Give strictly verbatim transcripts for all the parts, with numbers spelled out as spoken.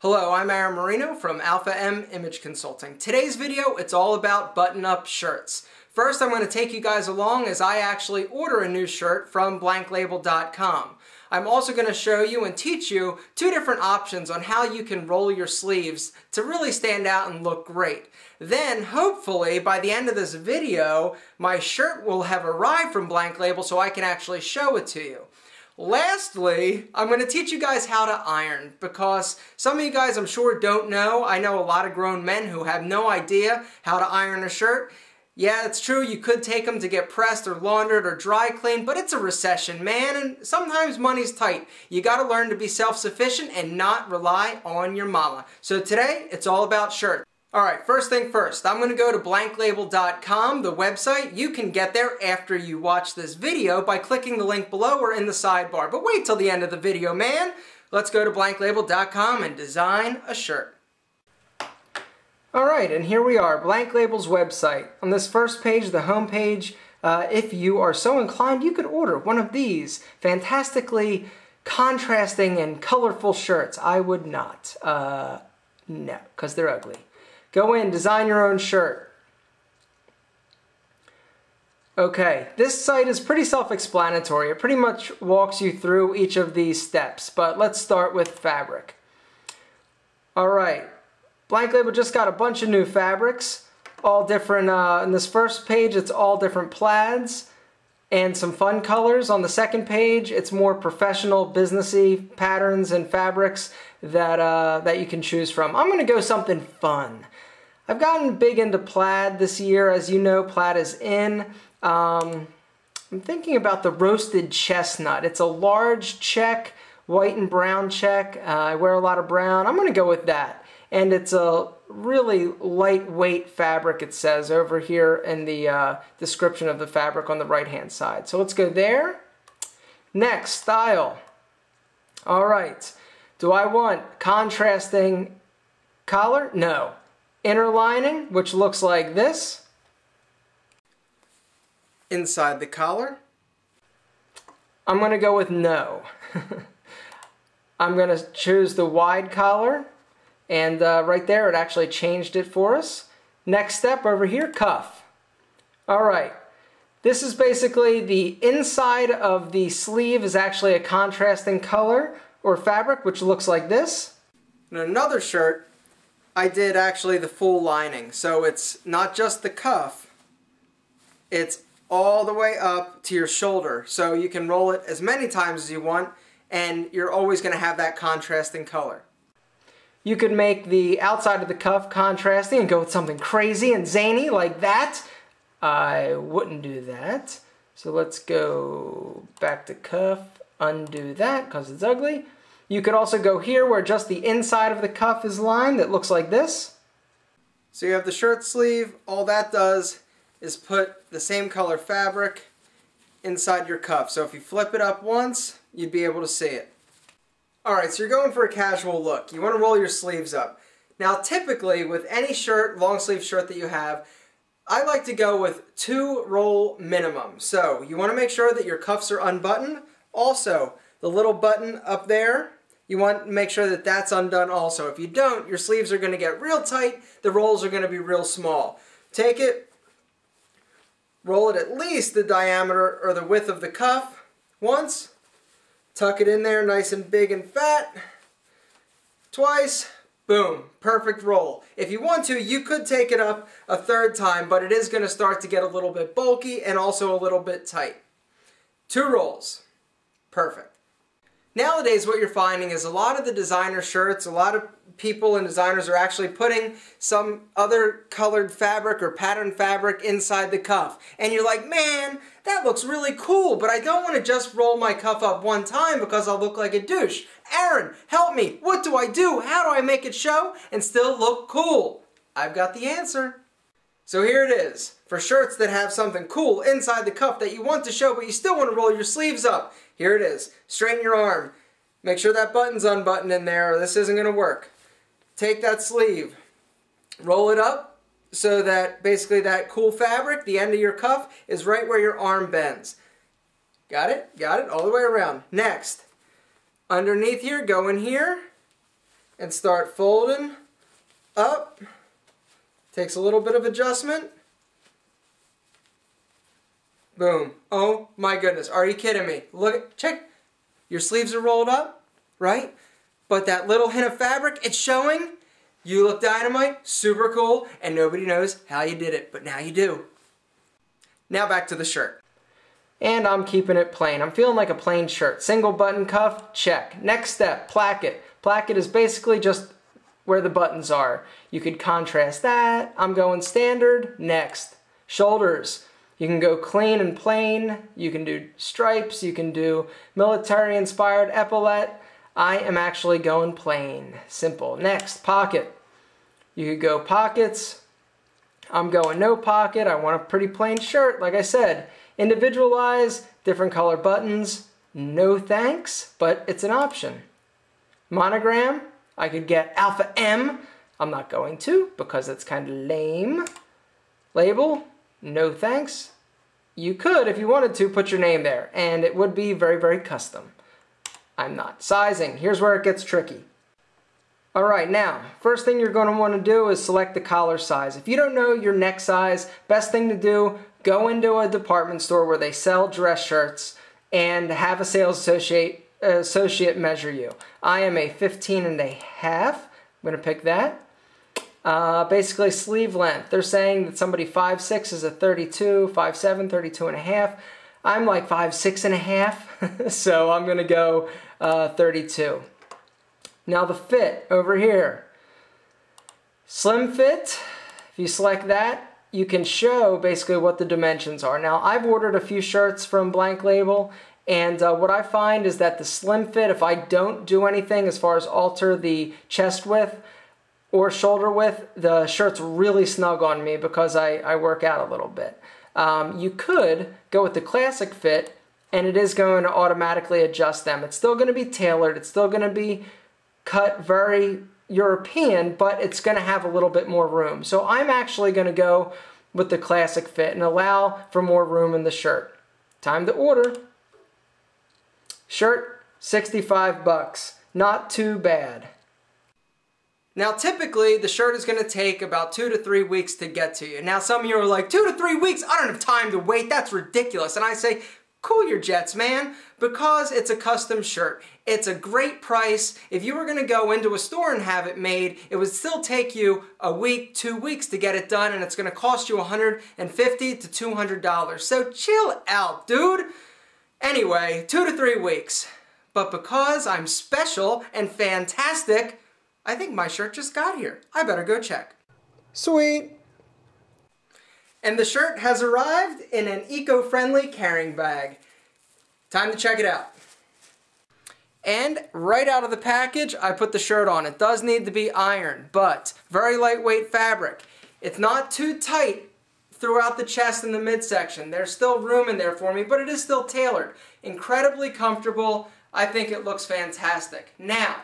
Hello, I'm Aaron Marino from Alpha M Image Consulting. Today's video, it's all about button-up shirts. First, I'm going to take you guys along as I actually order a new shirt from blank label dot com. I'm also going to show you and teach you two different options on how you can roll your sleeves to really stand out and look great. Then, hopefully, by the end of this video, my shirt will have arrived from Blank Label so I can actually show it to you. Lastly, I'm going to teach you guys how to iron, because some of you guys I'm sure don't know. I know a lot of grown men who have no idea how to iron a shirt. Yeah, it's true, you could take them to get pressed or laundered or dry cleaned, but it's a recession, man, and sometimes money's tight. You got to learn to be self-sufficient and not rely on your mama. So today, it's all about shirts. Alright, first thing first, I'm going to go to blank label dot com, the website. You can get there after you watch this video by clicking the link below or in the sidebar. But wait till the end of the video, man. Let's go to blank label dot com and design a shirt. Alright, and here we are, Blank Label's website. On this first page, the home page, uh, if you are so inclined, you could order one of these fantastically contrasting and colorful shirts. I would not. Uh, no, because they're ugly. Go in, design your own shirt. Okay, this site is pretty self-explanatory. It pretty much walks you through each of these steps, but let's start with fabric. All right, Blank Label just got a bunch of new fabrics, all different, uh, on this first page, it's all different plaids and some fun colors. On the second page, it's more professional, businessy patterns and fabrics that, uh, that you can choose from. I'm gonna go something fun. I've gotten big into plaid this year. As you know, plaid is in. Um, I'm thinking about the roasted chestnut. It's a large check, white and brown check. Uh, I wear a lot of brown. I'm gonna go with that. And it's a really lightweight fabric, it says over here in the uh, description of the fabric on the right-hand side. So let's go there. Next, style. All right. Do I want contrasting collar? No. Inner lining, which looks like this. Inside the collar. I'm going to go with no. I'm going to choose the wide collar. And uh, right there, it actually changed it for us. Next step over here, cuff. All right, this is basically the inside of the sleeve is actually a contrasting color or fabric, which looks like this. In another shirt, I did actually the full lining. So it's not just the cuff, it's all the way up to your shoulder. So you can roll it as many times as you want, and you're always gonna have that contrasting color. You could make the outside of the cuff contrasting and go with something crazy and zany like that. I wouldn't do that. So let's go back to cuff, undo that because it's ugly. You could also go here where just the inside of the cuff is lined that looks like this. So you have the shirt sleeve. All that does is put the same color fabric inside your cuff. So if you flip it up once, you'd be able to see it. Alright, so you're going for a casual look. You want to roll your sleeves up. Now typically with any shirt, long sleeve shirt that you have, I like to go with two roll minimum. So you want to make sure that your cuffs are unbuttoned. Also, the little button up there, you want to make sure that that's undone also. If you don't, your sleeves are going to get real tight, the rolls are going to be real small. Take it, roll it at least the diameter or the width of the cuff once. Tuck it in there nice and big and fat, twice, boom, perfect roll. If you want to, you could take it up a third time, but it is going to start to get a little bit bulky and also a little bit tight. Two rolls, perfect. Nowadays what you're finding is a lot of the designer shirts, a lot of people and designers are actually putting some other colored fabric or pattern fabric inside the cuff. And you're like, man, that looks really cool, but I don't want to just roll my cuff up one time because I'll look like a douche. Aaron, help me. What do I do? How do I make it show and still look cool? I've got the answer. So here it is. For shirts that have something cool inside the cuff that you want to show, but you still want to roll your sleeves up. Here it is. Straighten your arm. Make sure that button's unbuttoned in there or this isn't going to work. Take that sleeve. Roll it up so that basically that cool fabric, the end of your cuff, is right where your arm bends. Got it? Got it? All the way around. Next. Underneath here, go in here. and start folding up. Takes a little bit of adjustment. Boom. Oh my goodness. Are you kidding me? Look, check. Your sleeves are rolled up, right? But that little hint of fabric, it's showing. You look dynamite, super cool, and nobody knows how you did it, but now you do. Now back to the shirt. And I'm keeping it plain. I'm feeling like a plain shirt. Single button cuff, check. Next step, placket. Placket is basically just where the buttons are. You could contrast that. I'm going standard. Next. Shoulders. You can go clean and plain. You can do stripes. You can do military-inspired epaulette. I am actually going plain. Simple. Next. Pocket. You could go pockets. I'm going no pocket. I want a pretty plain shirt, like I said. Individualize, different color buttons, no thanks, but it's an option. Monogram, I could get Alpha M. I'm not going to because it's kind of lame. Label, no thanks. You could, if you wanted to, put your name there, and it would be very, very custom. I'm not. Sizing, here's where it gets tricky. Alright, now, first thing you're going to want to do is select the collar size. If you don't know your neck size, best thing to do, go into a department store where they sell dress shirts and have a sales associate, uh, associate measure you. I am a fifteen and a half. I'm going to pick that. Uh, basically sleeve length. They're saying that somebody five six is a thirty-two, five seven, thirty-two and a half. I'm like five six and a half, so I'm going to go uh, thirty-two. Now the fit over here, slim fit, if you select that, you can show basically what the dimensions are. Now I've ordered a few shirts from BlankLabel, and uh, what I find is that the slim fit, if I don't do anything as far as alter the chest width or shoulder width, the shirt's really snug on me because I, I work out a little bit. Um, you could go with the classic fit, and it is going to automatically adjust them. It's still going to be tailored, it's still going to be cut very European, but it's going to have a little bit more room. So I'm actually going to go with the classic fit and allow for more room in the shirt. Time to order. Shirt, sixty-five bucks. Not too bad. Now typically the shirt is going to take about two to three weeks to get to you. Now some of you are like, two to three weeks? I don't have time to wait. That's ridiculous. And I say, cool your jets, man, because it's a custom shirt. It's a great price. If you were going to go into a store and have it made, it would still take you a week, two weeks to get it done, and it's going to cost you one hundred fifty to two hundred dollars. So chill out, dude. Anyway, two to three weeks. But because I'm special and fantastic, I think my shirt just got here. I better go check. Sweet. And the shirt has arrived in an eco-friendly carrying bag. Time to check it out. And right out of the package, I put the shirt on. It does need to be ironed, but very lightweight fabric. It's not too tight throughout the chest and the midsection. There's still room in there for me, but it is still tailored. Incredibly comfortable. I think it looks fantastic. Now,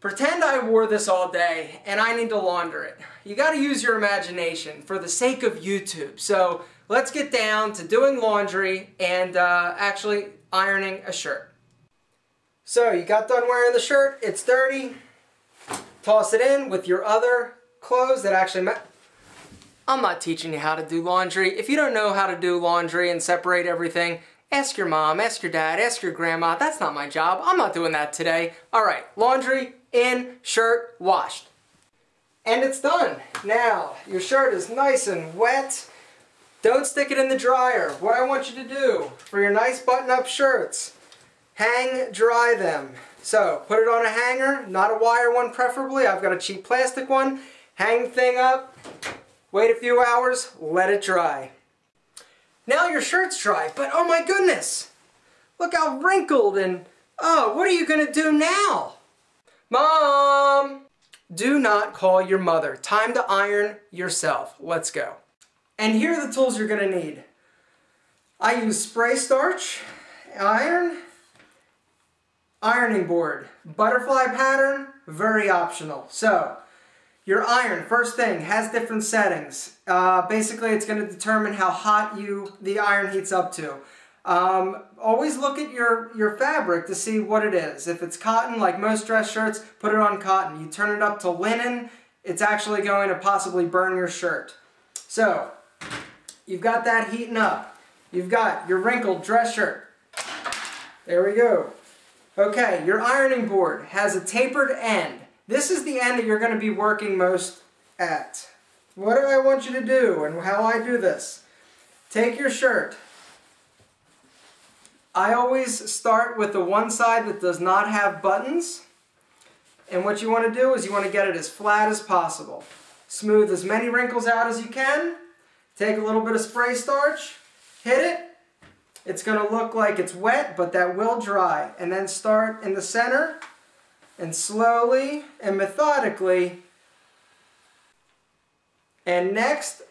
pretend I wore this all day and I need to launder it. You got to use your imagination for the sake of YouTube. So let's get down to doing laundry and uh, actually ironing a shirt. So you got done wearing the shirt, it's dirty. Toss it in with your other clothes that actually ma- I'm not teaching you how to do laundry. If you don't know how to do laundry and separate everything, ask your mom, ask your dad, ask your grandma. That's not my job. I'm not doing that today. All right, laundry in, shirt washed. And it's done. Now, your shirt is nice and wet. Don't stick it in the dryer. What I want you to do for your nice button-up shirts, hang dry them. So, put it on a hanger, not a wire one preferably. I've got a cheap plastic one. Hang thing up, wait a few hours, let it dry. Now your shirt's dry, but oh my goodness, look how wrinkled and, oh, what are you gonna do now? Mom! Do not call your mother. Time to iron yourself. Let's go. And here are the tools you're gonna need. I use spray starch, iron, ironing board, butterfly pattern, very optional. So, your iron, first thing, has different settings. Uh, basically, it's gonna determine how hot you the iron heats up to. Um, always look at your, your fabric to see what it is. If it's cotton, like most dress shirts, put it on cotton. You turn it up to linen, it's actually going to possibly burn your shirt. So, you've got that heating up. You've got your wrinkled dress shirt. There we go. Okay, your ironing board has a tapered end. This is the end that you're going to be working most at. What do I want you to do and how I do this? Take your shirt. I always start with the one side that does not have buttons, and what you want to do is you want to get it as flat as possible. Smooth as many wrinkles out as you can. Take a little bit of spray starch, hit it. It's going to look like it's wet, but that will dry. And then start in the center and slowly and methodically. And next,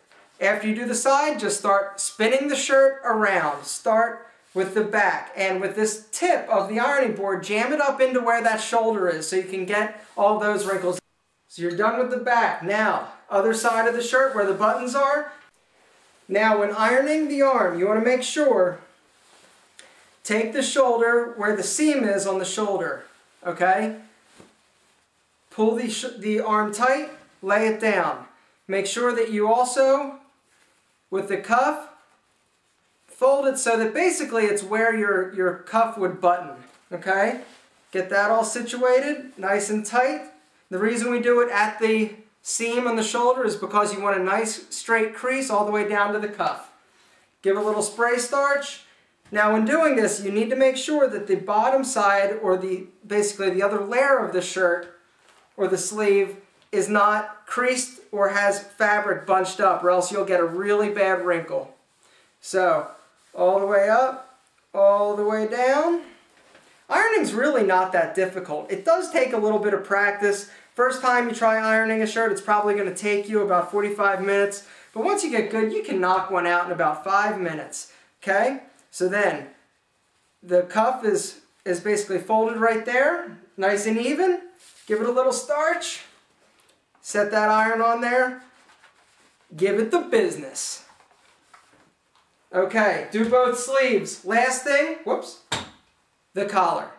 after you do the side, just start spinning the shirt around. Start with the back, and with this tip of the ironing board, jam it up into where that shoulder is so you can get all those wrinkles. So you're done with the back. Now, other side of the shirt where the buttons are. Now, when ironing the arm, you want to make sure, take the shoulder where the seam is on the shoulder, okay? Pull the, sh the arm tight, lay it down. Make sure that you also, with the cuff, fold it so that basically it's where your, your cuff would button, okay? Get that all situated, nice and tight. The reason we do it at the seam on the shoulder is because you want a nice straight crease all the way down to the cuff. Give a little spray starch. Now when doing this, you need to make sure that the bottom side, or the basically the other layer of the shirt or the sleeve, is not creased or has fabric bunched up, or else you'll get a really bad wrinkle. So, all the way up, all the way down. Ironing's really not that difficult. It does take a little bit of practice. First time you try ironing a shirt, it's probably going to take you about forty-five minutes. But once you get good, you can knock one out in about five minutes. Okay? So then, the cuff is, is basically folded right there, nice and even. Give it a little starch. Set that iron on there. Give it the business. Okay, do both sleeves. Last thing, whoops, the collar.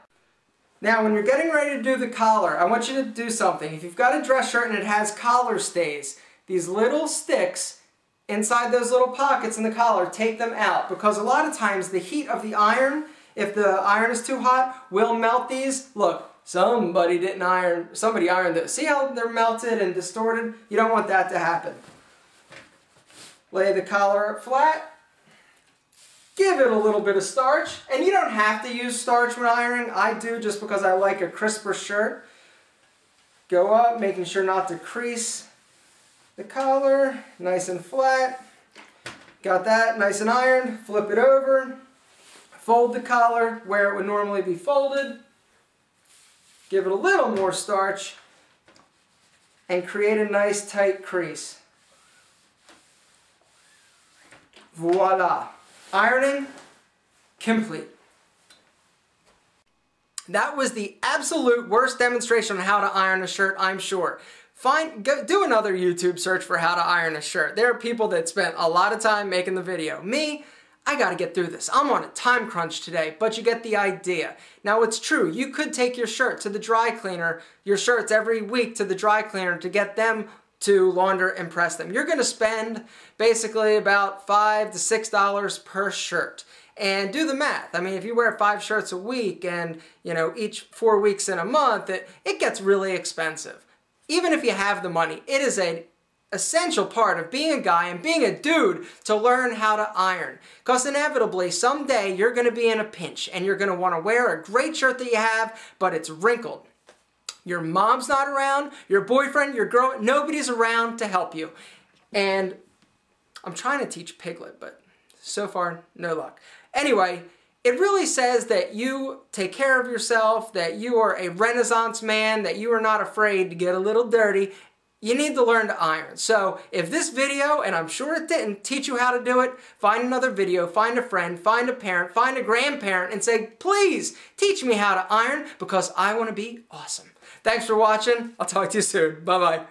Now, when you're getting ready to do the collar, I want you to do something. If you've got a dress shirt and it has collar stays, these little sticks inside those little pockets in the collar, take them out, because a lot of times the heat of the iron, if the iron is too hot, will melt these. Look, somebody didn't iron, somebody ironed it. See how they're melted and distorted? You don't want that to happen. Lay the collar flat. Give it a little bit of starch, and you don't have to use starch when ironing. I do just because I like a crisper shirt. Go up, making sure not to crease the collar, nice and flat. Got that nice and ironed, flip it over, fold the collar where it would normally be folded, give it a little more starch, and create a nice tight crease. Voila. Ironing complete. That was the absolute worst demonstration on how to iron a shirt, I'm sure. Find, go, do another YouTube search for how to iron a shirt. There are people that spent a lot of time making the video. Me, I gotta get through this. I'm on a time crunch today, but you get the idea. Now it's true, you could take your shirt to the dry cleaner, your shirts every week to the dry cleaner to get them to launder and press them. You're going to spend basically about five to six dollars per shirt, and do the math. I mean, if you wear five shirts a week, and you know, each four weeks in a month, it, it gets really expensive. Even if you have the money, it is an essential part of being a guy and being a dude to learn how to iron, because inevitably someday you're going to be in a pinch and you're going to want to wear a great shirt that you have, but it's wrinkled. Your mom's not around, your boyfriend, your girl, nobody's around to help you. And I'm trying to teach Piglet, but so far, no luck. Anyway, it really says that you take care of yourself, that you are a Renaissance man, that you are not afraid to get a little dirty. You need to learn to iron. So if this video, and I'm sure it didn't, teach you how to do it, find another video, find a friend, find a parent, find a grandparent, and say, please teach me how to iron, because I want to be awesome. Thanks for watching. I'll talk to you soon. Bye-bye.